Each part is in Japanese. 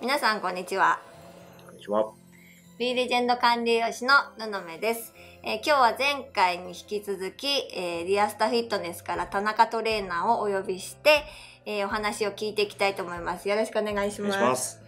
皆さんこんにちは。こんにちは。Bレジェンド管理栄養士のののめです。今日は前回に引き続き、リアスタフィットネスから田中トレーナーをお呼びして、お話を聞いていきたいと思います。よろしくお願いします。お願いします。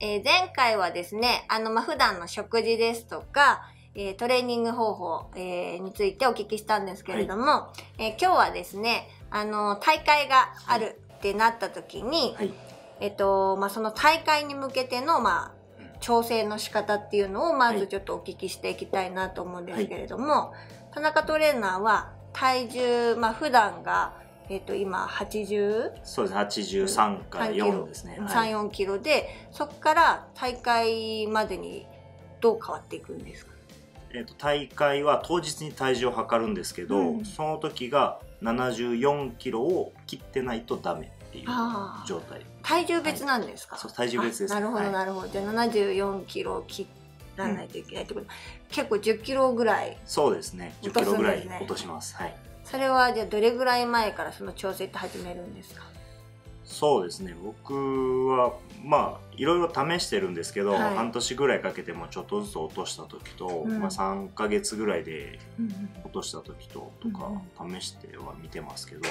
前回はですね、普段の食事ですとか、トレーニング方法、についてお聞きしたんですけれども、今日はですね、大会があるってなった時に、その大会に向けての、調整の仕方っていうのをまずちょっとお聞きしていきたいなと思うんですけれども、田中トレーナーは体重、普段が、今80、そうですね、83から4ですね、34キロで、そこから大会までにどう変わっていくんですか？大会は当日に体重を測るんですけど、その時が74キロを切ってないとダメっていう状態。体重別なんですか？そう、体重別です。なるほどなるほど。じゃあ74キロを切らないといけないってこと、結構10キロぐらい。そうですね、10キロぐらい落とします。それはじゃあどれぐらい前からその調整って始めるんですか？そうですね、僕はいろいろ試してるんですけど、半年ぐらいかけてもちょっとずつ落とした時と、3ヶ月ぐらいで落とした時とか試しては見てますけど、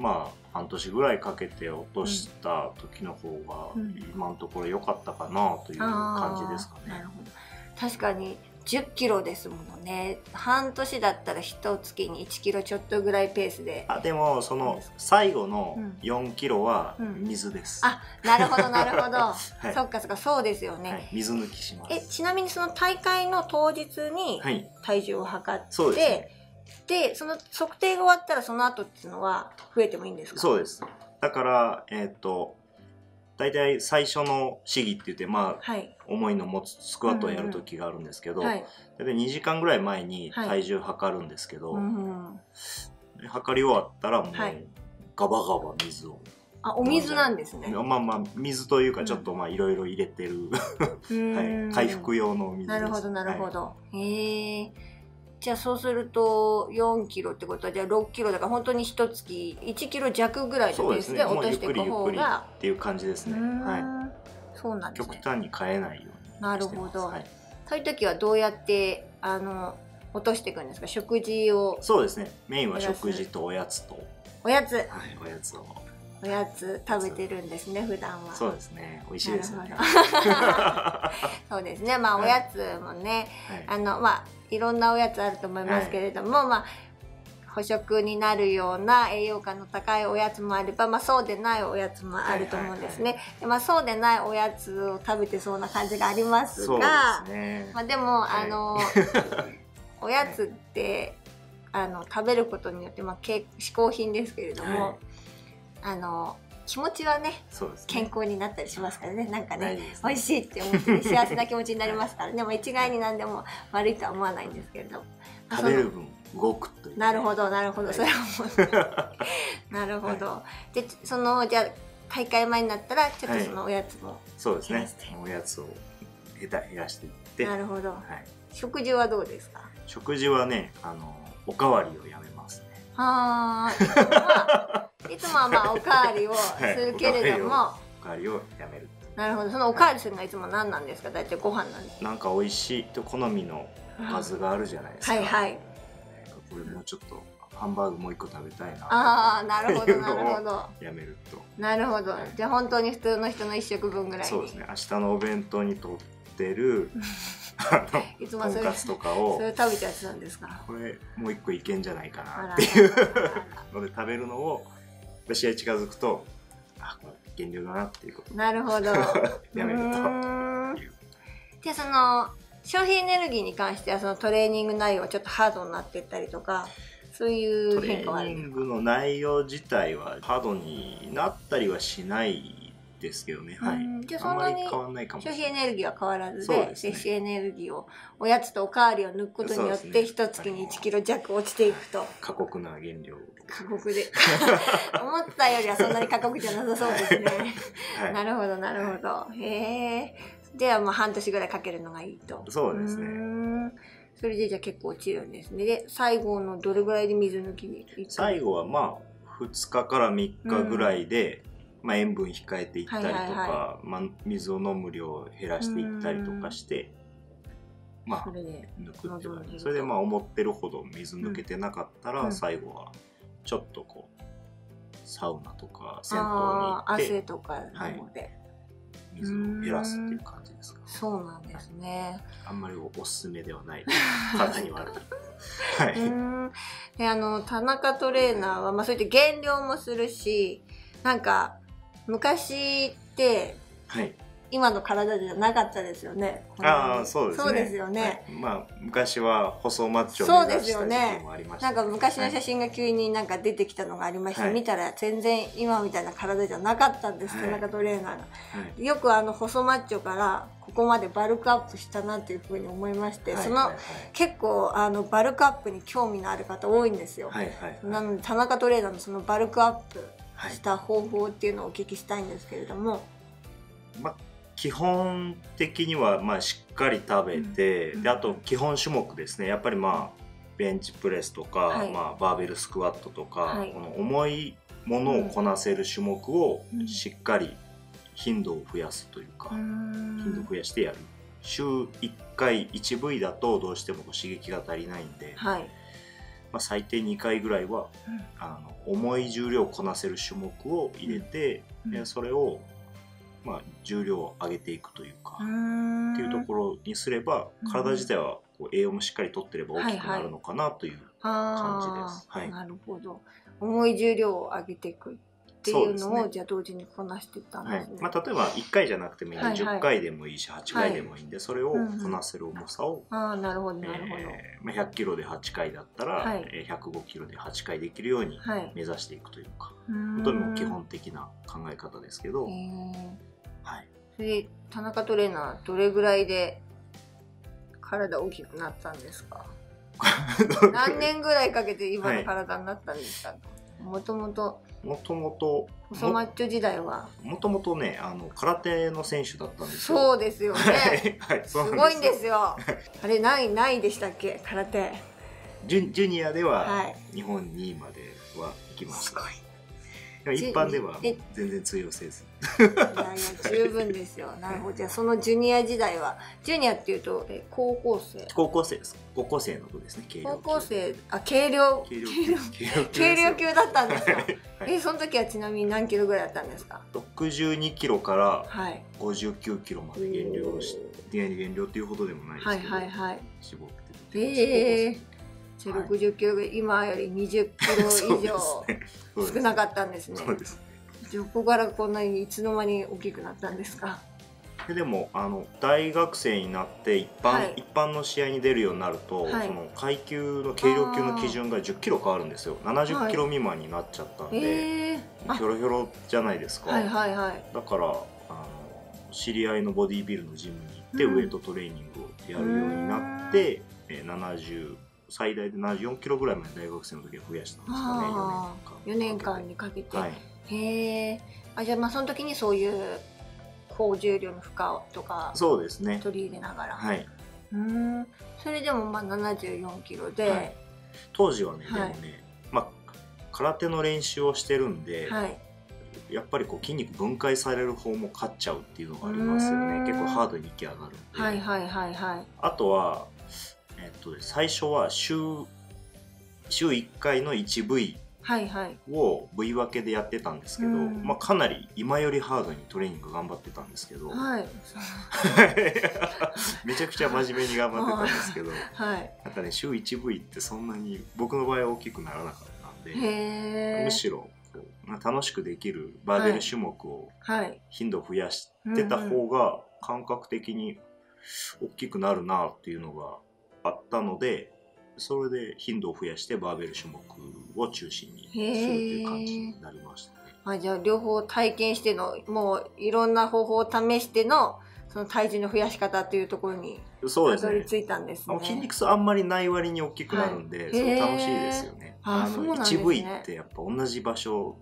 半年ぐらいかけて落とした時の方が今のところ良かったかなという感じですかね。なるほど。確かに10キロですものね。半年だったら1月に1キロちょっとぐらいペースで。でもその最後の4キロは水です。なるほどなるほど。そっかそっか、そうですよね。水抜きします。ちなみにその大会の当日に体重を測って、でその測定が終わったらその後っていうのは増えてもいいんですか？そうです。だから大体最初の試技って言って、重いの持つスクワットをやる時があるんですけど、大体2時間ぐらい前に体重測るんですけど、測り終わったらもうガバガバ水を。お水なんですね。水というかちょっといろいろ入れてる回復用のお水です。なるほどなるほど。じゃあそうすると4キロってことは、じゃあ6キロだから本当に1月1キロ弱ぐらいのペースで落としていく方がっていう感じですね。そうなんですね。極端に変えないように。なるほど。そういう時はどうやって落としていくんですか？食事を。そうですね。メインは食事とおやつと。おやつ。おやつを。おやつ食べてるんですね、普段は。そうですね、美味しいですね。そうですね、おやつもね、いろんなおやつあると思いますけれども、補食になるような栄養価の高いおやつもあれば、そうでないおやつもあると思うんですね。そうでないおやつを食べてそうな感じがありますが、でもおやつって食べることによって嗜好品ですけれども。気持ちはね、健康になったりしますからね。なんかね、美味しいって思って幸せな気持ちになりますからね。一概に何でも悪いとは思わないんですけれども、食べる分動くという。なるほどなるほど、それはもうなるほど。でじゃあ大会前になったらちょっとそのおやつも。そうですね、おやつを減らしていって。なるほど。食事はどうですか？食事はね、おかわりをやめますね。いつもはおかわりをするけれども、おかわりをやめる。なるほど。そのおかわりするのはいつも何なんですか？大体ご飯なんですか？なんか美味しいと好みのおかずがあるじゃないですか。これもうちょっとハンバーグもう一個食べたいな。なるほどなるほど。やめると。なるほど。じゃあ本当に普通の人の一食分ぐらい。そうですね。明日のお弁当にとってるとんかつとかを。それ食べちゃってたんですか？これもう一個いけんじゃないかなっていうので食べるのを。試合近づくと、減量だなっていうこと。なるほど。やめると。じゃあ消費エネルギーに関しては、トレーニング内容はちょっとハードになっていったりとか、そういう変化はあるんですか？トレーニングの内容自体はハードになったりはしないですけどね。じゃあそんなに消費エネルギーは変わらずで、摂取エネルギーをおやつとおかわりを抜くことによって1月に1キロ弱落ちていくと。過酷な減量。過酷で思ったよりはそんなに過酷じゃなさそうですね。なるほどなるほど。へえ。では半年ぐらいかけるのがいいと。そうですね。それでじゃあ結構落ちるんですね。で最後のどれぐらいで水抜きに？最後は2日から3日ぐらいでまあ、塩分控えていったりとか、はいはいはい、まあ、水を飲む量を減らしていったりとかして、まあ、抜くって感じ。それでまあ思ってるほど水抜けてなかったら、うん、最後はちょっとこうサウナとか銭湯に行って汗とかなので、はい、水を減らすっていう感じですか。そうなんですね、はい、あんまりおすすめではない体に悪い、はい、田中トレーナーは、まあ、そうやって減量もするし、なんか昔って、はい、今の体じゃなかったですよね。ああ、そうですね。そうですよね。はい、まあ昔は細マッチョを目指した時期もありました。なんか昔の写真が急になんか出てきたのがありまして、はい、見たら全然今みたいな体じゃなかったんです、はい、田中トレーナーが、はい、よく細マッチョからここまでバルクアップしたなっていうふうに思いまして、はい、その、はいはい、結構バルクアップに興味のある方多いんですよ。はいはいはい、なので田中トレーナーのそのバルクアップした方法っていうのをお聞きしたいんですけれども、まあ、基本的にはまあしっかり食べて、うん、であと基本種目ですね、やっぱりまあベンチプレスとか、はい、まあ、バーベルスクワットとか、はい、この重いものをこなせる種目をしっかり頻度を増やすというか、うん、頻度を増やしてやる。週1回 1V だとどうしても刺激が足りないんで、はい、まあ、最低2回ぐらいは、うん、重い重量をこなせる種目を入れて、うん、でそれを、まあ、重量を上げていくというかっていうところにすれば、体自体はこう栄養もしっかりとってれば大きくなるのかなという感じです。はいはい、なるほど。重い重量を上げていくっていうのを、そうですね、じゃあ同時にこなしていったんですね。はい、まあ、例えば1回じゃなくてもいいんで、はいはい、10回でもいいし8回でもいいんで、はい、それをこなせる重さを、100キロで8回だったら、はい、105キロで8回できるように目指していくというか、はい、本当にも基本的な考え方ですけど、はい、それ田中トレーナーどれぐらいで体大きくなったんですか？何年ぐらいかけて今の体になったんですか？はい、もともと細マッチョ時代はもともとね、空手の選手だったんですよ。そうですよね、はいはい、すごいんですよあれ何位でしたっけ？空手ジュニアでは日本2位までは行きました、はい、すごい。一般では全然通用せずいやいや十分ですよ。なるほど。じゃあそのジュニア時代は、ジュニアっていうと高校生です。高校生のことですね。軽量級だったんですか？はい、その時はちなみに何キロぐらいだったんですか？62キロから59キロまで減量というほどでもないですけど、はいはいはい、絞ってて、じゃあ60キロ、はい、今より20キロ以上少なかったんですね。そうですね。ここからこんなにいつの間に大きくなったんですか？でも大学生になって一般の試合に出るようになると、はい、その階級の軽量級の基準が10キロ変わるんですよ。70キロ未満になっちゃったんで、ひょろひょろじゃないですか、はいはいはい、だから知り合いのボディービルのジムに行って、うん、ウエイトトレーニングをやるようになって、最大で74キロぐらいまで大学生の時は増やしたんですかね。4年間にかけて、はい、へえ。あ、じゃあまあその時にそういう高重量の負荷とかそうですね、取り入れながら、はい、それでもまあ74キロで、はい、当時はね、はい、でもね、まあ、空手の練習をしてるんで、はい、やっぱりこう筋肉分解される方も勝っちゃうっていうのがありますよね。結構ハードにいき上がるんで、はいはいはいはい、あとは、最初は週1回の 1Vはいはい、を部位分けでやってたんですけど、まあ、かなり今よりハードにトレーニング頑張ってたんですけど、はい、めちゃくちゃ真面目に頑張ってたんですけど、はい、なんかね、週 1V ってそんなに僕の場合は大きくならなかったんで、むしろこう、まあ、楽しくできるバーベル種目を頻度増やしてた方が感覚的に大きくなるなっていうのがあったので、それで頻度を増やしてバーベル種目を中心にするっていう感じになりましたね。あ、じゃあ両方体験しての、もういろんな方法を試してのその体重の増やし方っていうところにたどり着いたんですね。筋肉痛あんまりない割に大きくなるんで、はい、それ楽しいですよね。1V ってやっぱ同じ場所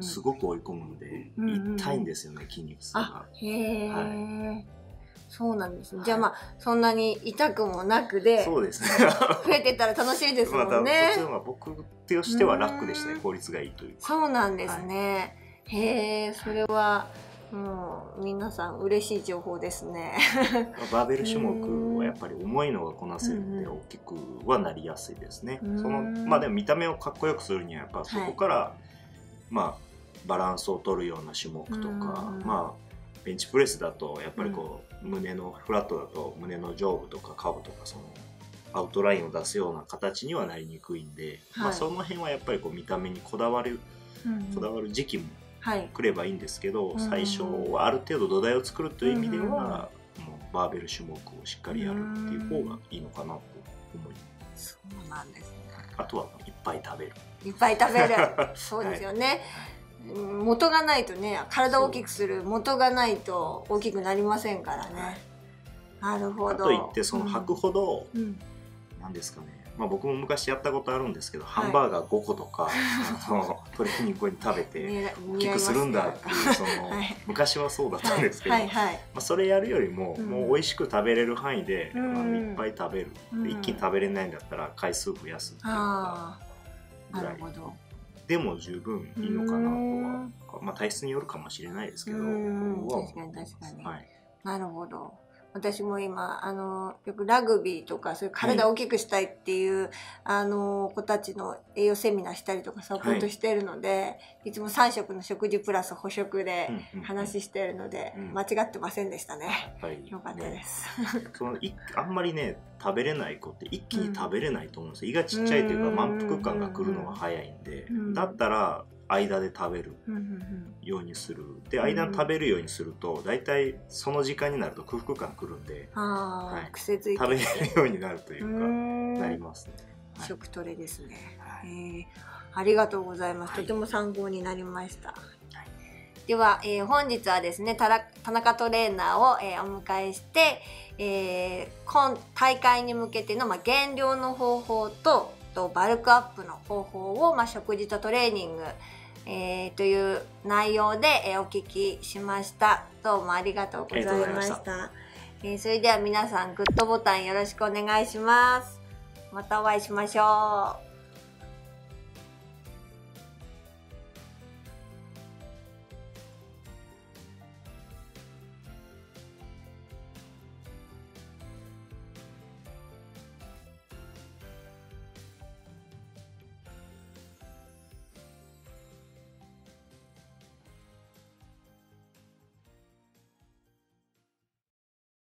すごく追い込むんで、うんうん、痛いんですよね、筋肉痛が。へえ、はい、そうなんですね。じゃあまあ、はい、そんなに痛くもなくで、そうですね増えてたら楽しいですもんね。またそっちの方が僕としては楽でしたね、効率がいいというか。そうなんですね、はい、へえ、それはもう皆さん嬉しい情報ですね。バーベル種目はやっぱり重いのがこなせるので大きくはなりやすいですね。そのまあでも見た目をかっこよくするにはやっぱそこから、はい、まあバランスを取るような種目とか、まあベンチプレスだとやっぱりこう、胸のフラットだと胸の上部とか下部とかそのアウトラインを出すような形にはなりにくいんで、はい、まあその辺はやっぱりこう見た目にこだわる時期も来ればいいんですけど、最初はある程度土台を作るという意味では、もうバーベル種目をしっかりやるっていう方がいいのかなと思います。そうなんですね。あとはいっぱい食べる。いっぱい食べる。そうですよね。はい、元がないとね、体を大きくする元がないと大きくなりませんからね。なるほど。といってその履くほど、なんですかね、まあ、僕も昔やったことあるんですけど、ハンバーガー5個とか、トレーニング後に食べて大きくするんだっていう、その昔はそうだったんですけど、それやるよりももう美味しく食べれる範囲でいっぱい食べる、一気に食べれないんだったら回数増やすっていうのがぐらいでも十分いいのかなとは、まあ、体質によるかもしれないですけど、確かに確かに、はい、なるほど。私も今よくラグビーとかそういう体を大きくしたいっていう、子たちの栄養セミナーしたりとかサポートしてるので、いつも3食の食事プラス補食で話してるので、間違ってませんでしたね。よかったです。あんまりね食べれない子って一気に食べれないと思うんですよ。胃がちっちゃいというか満腹感が来るのが早いんで、だったら間で食べるようにする。で、間に食べるようにすると大体その時間になると空腹感くるんで、はい、食べれるようになるというかなりますね。食トレですね。ありがとうございます。とても参考になりました。では、本日はですね田中トレーナーを、お迎えして、今大会に向けての、減量の方法とバルクアップの方法を、食事とトレーニングという内容で、お聞きしました。どうもありがとうございました。それでは皆さんグッドボタンよろしくお願いします。またお会いしましょう。